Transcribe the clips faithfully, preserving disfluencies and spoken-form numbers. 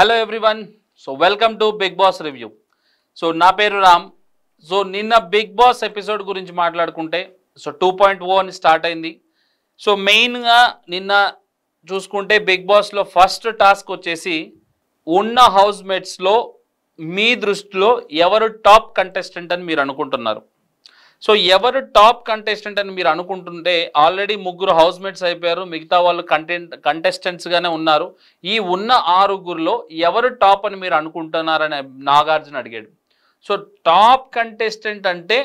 Hello everyone so welcome to Bigg Boss review. So నా పేరు Ram. So నిన్న Bigg Boss episode గురించి మాట్లాడుకుంటే సో టూ పాయింట్ ఓ అని స్టార్ట్ అయింది. సో మెయిన్గా నిన్న చూసుకుంటే బిగ్ బాస్లో ఫస్ట్ టాస్క్ వచ్చేసి ఉన్న హౌస్మేట్స్లో మీ దృష్టిలో ఎవరు టాప్ కంటెస్టెంట్ అని మీరు అనుకుంటున్నారు. సో ఎవరు టాప్ కంటెస్టెంట్ అని మీరు అనుకుంటుంటే ఆల్రెడీ ముగ్గురు హౌస్మేట్స్ అయిపోయారు, మిగతా వాళ్ళు కంటెంట్ కంటెస్టెంట్స్గానే ఉన్నారు. ఈ ఉన్న ఆరుగురిలో ఎవరు టాప్ అని మీరు అనుకుంటున్నారని నాగార్జున అడిగాడు. సో టాప్ కంటెస్టెంట్ అంటే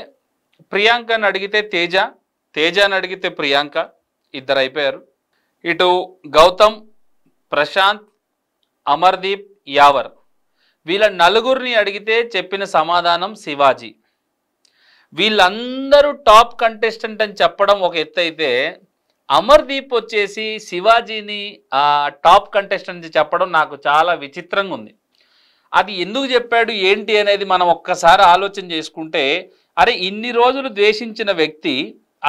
ప్రియాంకని అడిగితే తేజ, తేజని అడిగితే ప్రియాంక, ఇద్దరు అయిపోయారు. ఇటు గౌతమ్, ప్రశాంత్, అమర్దీప్, యావర్, వీళ్ళ నలుగురిని అడిగితే చెప్పిన సమాధానం శివాజీ. వీళ్ళందరూ టాప్ కంటెస్టెంట్ అని చెప్పడం ఒక ఎత్తు అయితే, అమర్దీప్ వచ్చేసి శివాజీని టాప్ కంటెస్టెంట్ చెప్పడం నాకు చాలా విచిత్రంగా ఉంది. అది ఎందుకు చెప్పాడు ఏంటి అనేది మనం ఒక్కసారి ఆలోచన చేసుకుంటే, అరే ఇన్ని రోజులు ద్వేషించిన వ్యక్తి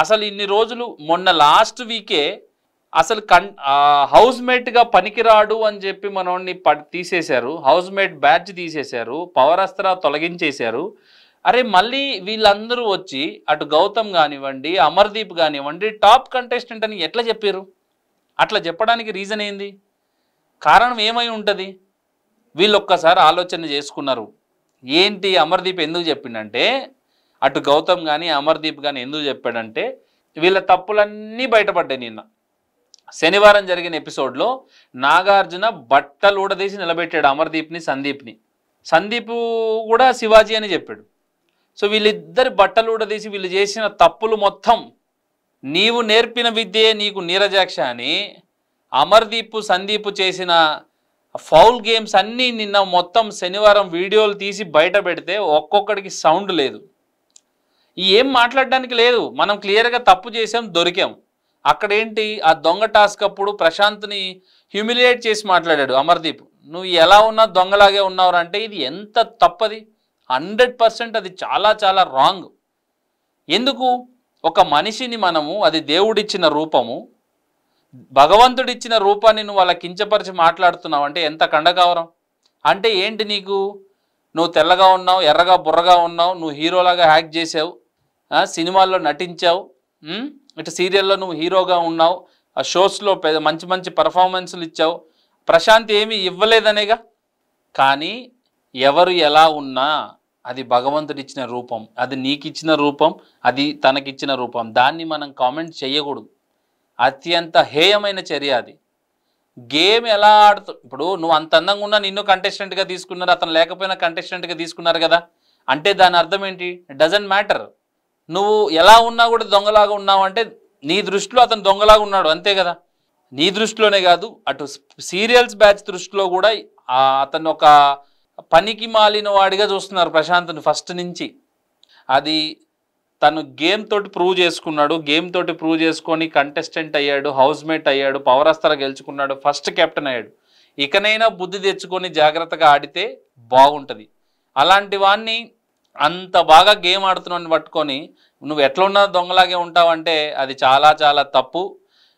అసలు ఇన్ని రోజులు మొన్న లాస్ట్ వీకే అసలు కన్ హౌస్మేట్గా పనికిరాడు అని చెప్పి మనోడిని తీసేశారు, హౌస్మేట్ బ్యాచ్ తీసేశారు, పవరస్త్ర తొలగించేశారు. అరే మళ్ళీ వీళ్ళందరూ వచ్చి అటు గౌతమ్ కానివ్వండి, అమర్దీప్ కానివ్వండి, టాప్ కంటెస్టెంట్ అని ఎట్లా చెప్పారు? అట్లా చెప్పడానికి రీజన్ ఏంది? కారణం ఏమై ఉంటుంది? వీళ్ళు ఒక్కసారి ఆలోచన చేసుకున్నారు. ఏంటి అమర్దీప్ ఎందుకు చెప్పిండంటే, అటు గౌతమ్ కానీ అమర్దీప్ కానీ ఎందుకు చెప్పాడంటే, వీళ్ళ తప్పులన్నీ బయటపడ్డాయి. నిన్న శనివారం జరిగిన ఎపిసోడ్లో నాగార్జున బట్టలు ఊడదీసి నిలబెట్టాడు అమర్దీప్ని, సందీప్ని. సందీప్ కూడా శివాజీ అని చెప్పాడు. సో వీళ్ళిద్దరి బట్టలు ఊడదీసి వీళ్ళు చేసిన తప్పులు మొత్తం, నీవు నేర్పిన విద్యే నీకు నీరజాక్ష అని అమర్దీప్ సందీప్ చేసిన ఫౌల్ గేమ్స్ అన్నీ నిన్న మొత్తం శనివారం వీడియోలు తీసి బయట పెడితే ఒక్కొక్కడికి సౌండ్ లేదు, ఏం మాట్లాడడానికి లేదు. మనం క్లియర్గా తప్పు చేసాం, దొరికాం. అక్కడేంటి ఆ దొంగ టాస్క్ అప్పుడు ప్రశాంత్ని హ్యూమిలియేట్ చేసి మాట్లాడాడు అమర్దీప్, నువ్వు ఎలా ఉన్నా దొంగలాగే ఉన్నావు అంటే ఇది ఎంత తప్పది, హండ్రెడ్ పర్సెంట్ అది చాలా చాలా రాంగ్. ఎందుకు? ఒక మనిషిని మనము, అది దేవుడిచ్చిన రూపము, భగవంతుడిచ్చిన రూపాన్ని నువ్వు అలా కించపరిచి మాట్లాడుతున్నావు అంటే ఎంత కండకావరం. అంటే ఏంటి నీకు? నువ్వు తెల్లగా ఉన్నావు, ఎర్రగా బుర్రగా ఉన్నావు, నువ్వు హీరోలాగా యాక్ట్ చేసావు, సినిమాల్లో నటించావు, ఇటు సీరియల్లో నువ్వు హీరోగా ఉన్నావు, ఆ షోస్లో మంచి మంచి పర్ఫార్మెన్స్లు ఇచ్చావు. ప్రశాంత్ ఏమీ ఇవ్వలేదనేగా. కానీ ఎవరు ఎలా ఉన్నా అది భగవంతుడిచ్చిన రూపం, అది నీకిచ్చిన రూపం, అది తనకిచ్చిన రూపం, దాన్ని మనం కామెంట్ చేయకూడదు. అత్యంత హేయమైన చర్య అది. గేమ్ ఎలా ఆడుతు ఇప్పుడు నువ్వు అంత అందంగా ఉన్నా నిన్ను కంటెస్టెంట్గా తీసుకున్నారు, అతను లేకపోయినా కంటెస్టెంట్గా తీసుకున్నారు కదా, అంటే దాని అర్థం ఏంటి? Doesn't matter. నువ్వు ఎలా ఉన్నా కూడా దొంగలాగా ఉన్నావు అంటే నీ దృష్టిలో అతను దొంగలాగా ఉన్నాడు అంతే కదా. నీ దృష్టిలోనే కాదు, అటు సీరియల్స్ బ్యాచ్ దృష్టిలో కూడా అతను ఒక పనికి మాలిన వాడిగా చూస్తున్నారు ప్రశాంత్ని ఫస్ట్ నుంచి. అది తను గేమ్ తోటి ప్రూవ్ చేసుకున్నాడు, గేమ్ తోటి ప్రూవ్ చేసుకొని కంటెస్టెంట్ అయ్యాడు, హౌస్మేట్ అయ్యాడు, పవరస్త్ర గెలుచుకున్నాడు, ఫస్ట్ కెప్టెన్ అయ్యాడు. ఇకనైనా బుద్ధి తెచ్చుకొని జాగ్రత్తగా ఆడితే బాగుంటుంది. అలాంటి వాడిని అంత బాగా గేమ్ ఆడుతున్నాను పట్టుకొని నువ్వు ఎట్లున్నా దొంగలాగే ఉంటావంటే అది చాలా చాలా తప్పు.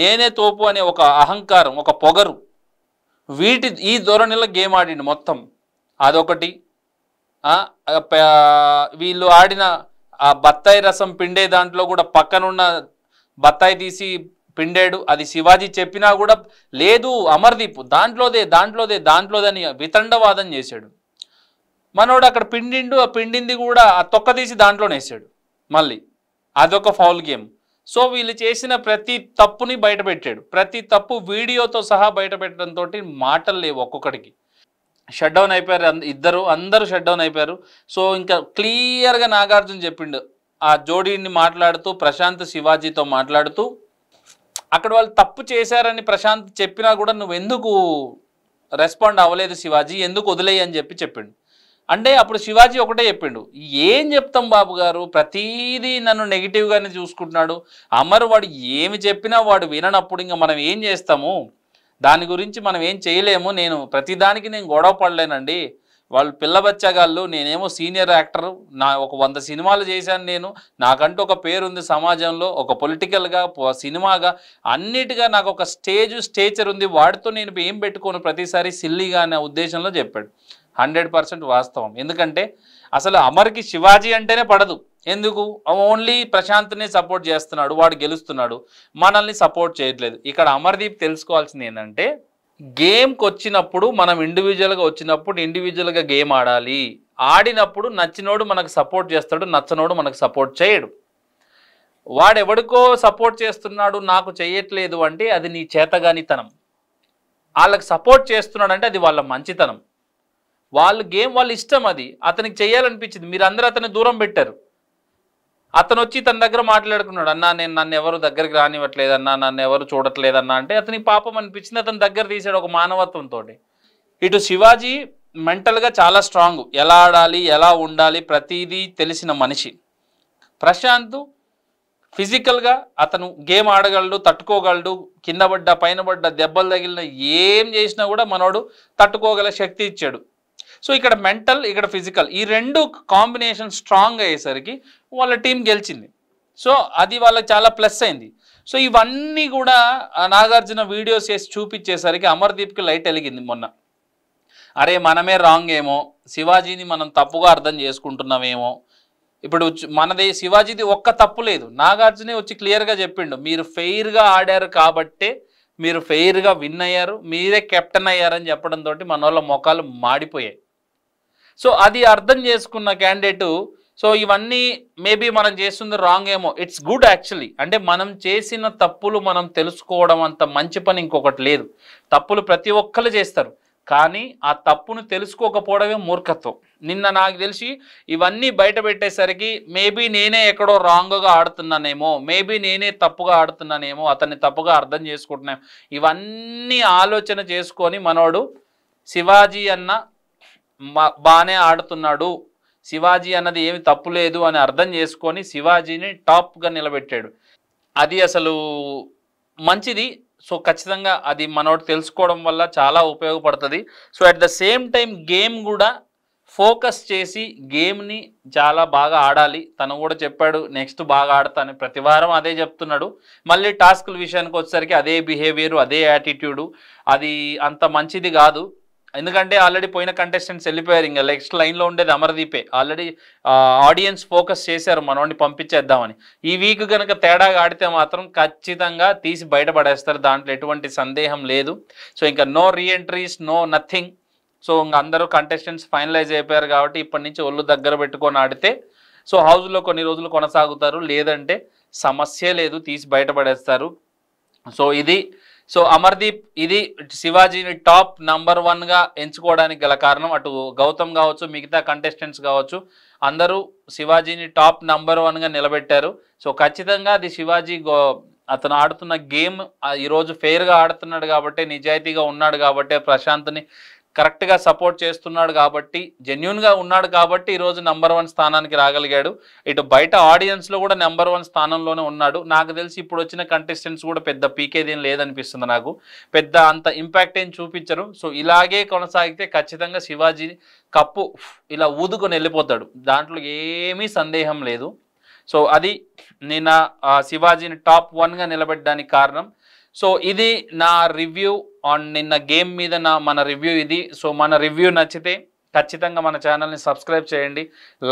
నేనే తోపు అనే ఒక అహంకారం, ఒక పొగరు, వీటి ఈ ధోరణిలో గేమ్ ఆడిండు మొత్తం. అదొకటి. వీళ్ళు ఆడిన ఆ బత్తాయి రసం పిండే దాంట్లో కూడా పక్కనున్న బత్తాయి తీసి పిండాడు, అది శివాజీ చెప్పినా కూడా లేదు అమర్దీప్ దాంట్లోదే దాంట్లోదే దాంట్లోదని వితండవాదం చేశాడు మనోడు. అక్కడ పిండిండు, ఆ పిండింది కూడా ఆ తొక్క తీసి దాంట్లోనే వేసాడు, మళ్ళీ అదొక ఫౌల్ గేమ్. సో వీళ్ళు చేసిన ప్రతి తప్పుని బయటపెట్టాడు, ప్రతి తప్పు వీడియోతో సహా బయటపెట్టడంతో మాటలు లేవు, ఒక్కొక్కడికి షట్ డౌన్ అయిపోయారు ఇద్దరు, అందరూ షట్ డౌన్ అయిపోయారు. సో ఇంకా క్లియర్గా నాగార్జున చెప్పిండు ఆ జోడీని మాట్లాడుతూ, ప్రశాంత్ శివాజీతో మాట్లాడుతూ, అక్కడ వాళ్ళు తప్పు చేశారని ప్రశాంత్ చెప్పినా కూడా నువ్వు ఎందుకు రెస్పాండ్ అవ్వలేదు శివాజీ, ఎందుకు వదిలేయని చెప్పి చెప్పిండు. అంటే అప్పుడు శివాజీ ఒకటే చెప్పిండు, ఏం చెప్తాం బాబు గారు, ప్రతీది నన్ను నెగిటివ్గానే చూసుకుంటున్నాడు, అమరు వాడు ఏమి చెప్పినా వాడు విననప్పుడు ఇంకా మనం ఏం చేస్తాము, దాని గురించి మనం ఏం చేయలేము, నేను ప్రతిదానికి నేను గొడవ పడలేనండి, వాళ్ళు పిల్లబచ్చగాళ్ళు, నేనేమో సీనియర్ యాక్టర్, నా ఒక వంద సినిమాలు చేశాను, నేను నాకంటూ ఒక పేరు ఉంది సమాజంలో, ఒక పొలిటికల్గా సినిమాగా అన్నిటిగా నాకు ఒక స్టేజ్ స్టేచర్ ఉంది, వాడితో నేను ఏం పెట్టుకోను ప్రతిసారి సిల్లీగా అనే ఉద్దేశంలో చెప్పాడు. హండ్రెడ్ పర్సెంట్ వాస్తవం. ఎందుకంటే అసలు అమర్కి శివాజీ అంటేనే పడదు. ఎందుకు? ఓన్లీ ప్రశాంత్నే సపోర్ట్ చేస్తున్నాడు, వాడు గెలుస్తున్నాడు, మనల్ని సపోర్ట్ చేయట్లేదు. ఇక్కడ అమర్దీప్ తెలుసుకోవాల్సింది ఏంటంటే గేమ్కి వచ్చినప్పుడు మనం ఇండివిజువల్గా వచ్చినప్పుడు ఇండివిజువల్గా గేమ్ ఆడాలి. ఆడినప్పుడు నచ్చినోడు మనకు సపోర్ట్ చేస్తాడు, నచ్చనోడు మనకు సపోర్ట్ చేయడు. వాడెవడికో సపోర్ట్ చేస్తున్నాడు నాకు చేయట్లేదు అంటే అది నీ చేతగానితనం, వాళ్ళకి సపోర్ట్ చేస్తున్నాడు అంటే అది వాళ్ళ మంచితనం, వాళ్ళు గేమ్ వాళ్ళ ఇష్టం, అది అతనికి చేయాలనిపించింది. మీరు అందరూ అతన్ని దూరం పెట్టారు, అతను వచ్చి తన దగ్గర మాట్లాడుకున్నాడు, అన్నా నేను నన్ను ఎవరు దగ్గరికి రానివ్వట్లేదు అన్నా, నన్ను ఎవరు చూడట్లేదన్నా అంటే అతనికి పాపం అనిపించింది, అతని దగ్గర తీసాడు ఒక మానవత్వంతో. ఇటు శివాజీ మెంటల్గా చాలా స్ట్రాంగ్, ఎలా ఆడాలి ఎలా ఉండాలి ప్రతిదీ తెలిసిన మనిషి. ప్రశాంత్ ఫిజికల్గా అతను గేమ్ ఆడగలడు, తట్టుకోగలడు, కింద పడ్డ పైన పడ్డ దెబ్బలు తగిలిన ఏం చేసినా కూడా మనోడు తట్టుకోగల శక్తి ఇచ్చాడు. సో ఇక్కడ మెంటల్, ఇక్కడ ఫిజికల్, ఈ రెండు కాంబినేషన్ స్ట్రాంగ్ అయ్యేసరికి వాళ్ళ టీం గెలిచింది. సో అది వాళ్ళకి చాలా ప్లస్ అయింది. సో ఇవన్నీ కూడా నాగార్జున వీడియోస్ చేసి చూపించేసరికి అమర్దీప్కి లైట్ వెలిగింది. మొన్న అరే మనమే రాంగ్ ఏమో, శివాజీని మనం తప్పుగా అర్థం చేసుకుంటున్నామేమో. ఇప్పుడు మనదే శివాజీది ఒక్క తప్పు లేదు, నాగార్జునే వచ్చి క్లియర్గా చెప్పిండు, మీరు ఫెయిర్గా ఆడారు కాబట్టే మీరు ఫెయిర్గా విన్ అయ్యారు, మీరే కెప్టెన్ అయ్యారని చెప్పడంతో మన వాళ్ళ మొఖాలు మాడిపోయాయి. సో అది అర్థం చేసుకున్న క్యాండిడేటు. సో ఇవన్నీ మేబీ మనం చేస్తుంది రాంగ్ ఏమో, ఇట్స్ గుడ్ యాక్చువల్లీ. అంటే మనం చేసిన తప్పులు మనం తెలుసుకోవడం అంత మంచి పని ఇంకొకటి లేదు. తప్పులు ప్రతి ఒక్కరు చేస్తారు, కానీ ఆ తప్పును తెలుసుకోకపోవడమే మూర్ఖత్వం. నిన్న నాకు తెలిసి ఇవన్నీ బయట పెట్టేసరికి మేబీ నేనే ఎక్కడో రాంగ్గా ఆడుతున్నానేమో, మేబీ నేనే తప్పుగా ఆడుతున్నానేమో, అతన్ని తప్పుగా అర్థం చేసుకుంటున్నామో, ఇవన్నీ ఆలోచన చేసుకొని మనోడు శివాజీ అన్న బాగానే ఆడుతున్నాడు, శివాజీ అన్నది ఏమి తప్పు లేదు అని అర్థం చేసుకొని శివాజీని టాప్గా నిలబెట్టాడు. అది అసలు మంచిది. సో ఖచ్చితంగా అది మనోడు తెలుసుకోవడం వల్ల చాలా ఉపయోగపడుతుంది. So at the same time game కూడా ఫోకస్ చేసి గేమ్ని చాలా బాగా ఆడాలి. తను కూడా చెప్పాడు నెక్స్ట్ బాగా ఆడతాను, ప్రతి వారం అదే చెప్తున్నాడు. మళ్ళీ టాస్కుల విషయానికి వచ్చేసరికి అదే బిహేవియరు, అదే యాటిట్యూడు, అది అంత మంచిది కాదు. ఎందుకంటే ఆల్రెడీ పోయిన కంటెస్టెంట్స్ వెళ్ళిపోయారు, ఇంకా నెక్స్ట్ లైన్లో ఉండేది అమర్దీపే. ఆల్రెడీ ఆడియన్స్ ఫోకస్ చేశారు మనోడిని పంపించేద్దామని. ఈ వీక్ కనుక తేడాగా ఆడితే మాత్రం ఖచ్చితంగా తీసి బయటపడేస్తారు, దాంట్లో ఎటువంటి సందేహం లేదు. సో ఇంకా no reentries, no nothing. So ఇంకా అందరూ కంటెస్టెంట్స్ ఫైనలైజ్ అయిపోయారు కాబట్టి ఇప్పటి నుంచి ఒళ్ళు దగ్గర పెట్టుకొని ఆడితే సో హౌస్లో కొన్ని రోజులు కొనసాగుతారు, లేదంటే సమస్య లేదు, తీసి బయటపడేస్తారు. సో ఇది సో అమర్దీప్ ఇది శివాజీని టాప్ నంబర్ వన్గా ఎంచుకోవడానికి గల కారణం. అటు గౌతమ్ కావచ్చు, మిగతా కంటెస్టెంట్స్ కావచ్చు, అందరూ శివాజీని టాప్ నంబర్ వన్గా నిలబెట్టారు. సో ఖచ్చితంగా అది శివాజీ గో అతను ఆడుతున్న గేమ్, ఈరోజు ఫెయిర్గా ఆడుతున్నాడు కాబట్టి, నిజాయితీగా ఉన్నాడు కాబట్టి, ప్రశాంత్ని కరెక్ట్గా సపోర్ట్ చేస్తున్నాడు కాబట్టి, జెన్యున్గా ఉన్నాడు కాబట్టి ఈరోజు నెంబర్ వన్ స్థానానికి రాగలిగాడు. ఇటు బయట ఆడియన్స్లో కూడా నెంబర్ వన్ స్థానంలోనే ఉన్నాడు. నాకు తెలిసి ఇప్పుడు వచ్చిన కంటెస్టెంట్స్ కూడా పెద్ద పీకేదేం లేదనిపిస్తుంది, నాకు పెద్ద అంత ఇంపాక్ట్ ఏం చూపించరు. సో ఇలాగే కొనసాగితే ఖచ్చితంగా శివాజీ కప్పు ఇలా ఊదుకొని వెళ్ళిపోతాడు, దాంట్లో ఏమీ సందేహం లేదు. సో అది నేను శివాజీని టాప్ వన్గా నిలబెట్టడానికి కారణం. సో ఇది నా రివ్యూ ఆన్ నిన్న గేమ్ మీద నా మన రివ్యూ ఇది. సో మన రివ్యూ నచ్చితే ఖచ్చితంగా మన ఛానల్ని సబ్స్క్రైబ్ చేయండి,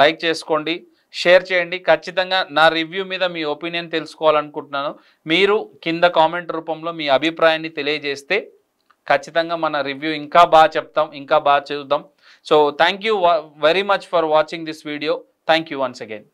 లైక్ చేసుకోండి, షేర్ చేయండి. ఖచ్చితంగా నా రివ్యూ మీద మీ ఒపీనియన్ తెలుసుకోవాలనుకుంటున్నాను. మీరు కింద కామెంట్ రూపంలో మీ అభిప్రాయాన్ని తెలియజేస్తే ఖచ్చితంగా మన రివ్యూ ఇంకా బాగా చెప్తాం, ఇంకా బాగా చూద్దాం. So thank you very much for watching this video. Thank you once again.